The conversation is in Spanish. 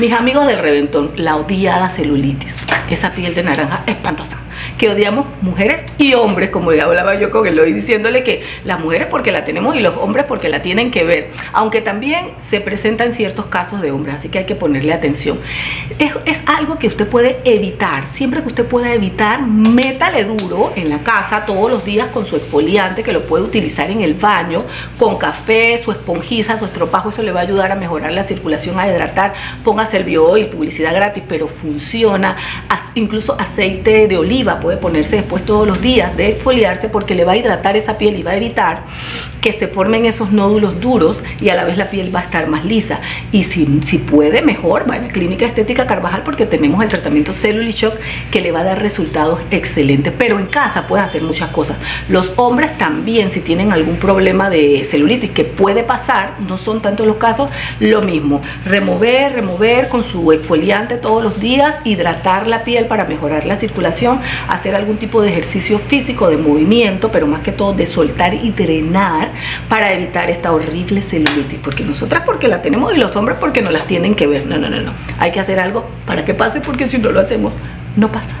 Mis amigos del Reventón, la odiada celulitis, esa piel de naranja espantosa, que odiamos mujeres y hombres, como ya hablaba yo con Eloy, diciéndole que las mujeres porque la tenemos y los hombres porque la tienen que ver, aunque también se presentan ciertos casos de hombres, así que hay que ponerle atención. Es algo que usted puede evitar, siempre que usted pueda evitar, métale duro en la casa todos los días con su exfoliante, que lo puede utilizar en el baño, con café, su esponjiza, su estropajo, eso le va a ayudar a mejorar la circulación, a hidratar, póngase el Bio-Oil, publicidad gratis, pero funciona, incluso aceite de oliva, puede ponerse después todos los días de exfoliarse porque le va a hidratar esa piel y va a evitar que se formen esos nódulos duros y a la vez la piel va a estar más lisa. Y si puede, mejor vaya a Clínica Estética Carvajal porque tenemos el tratamiento Cellular Shock que le va a dar resultados excelentes, pero en casa puedes hacer muchas cosas. Los hombres también, si tienen algún problema de celulitis, que puede pasar, no son tantos los casos, lo mismo, remover con su exfoliante todos los días, hidratar la piel para mejorar la circulación, hacer algún tipo de ejercicio físico, de movimiento, pero más que todo de soltar y drenar para evitar esta horrible celulitis, porque nosotras porque la tenemos y los hombres porque nos las tienen que ver. No, hay que hacer algo para que pase, porque si no lo hacemos, no pasa.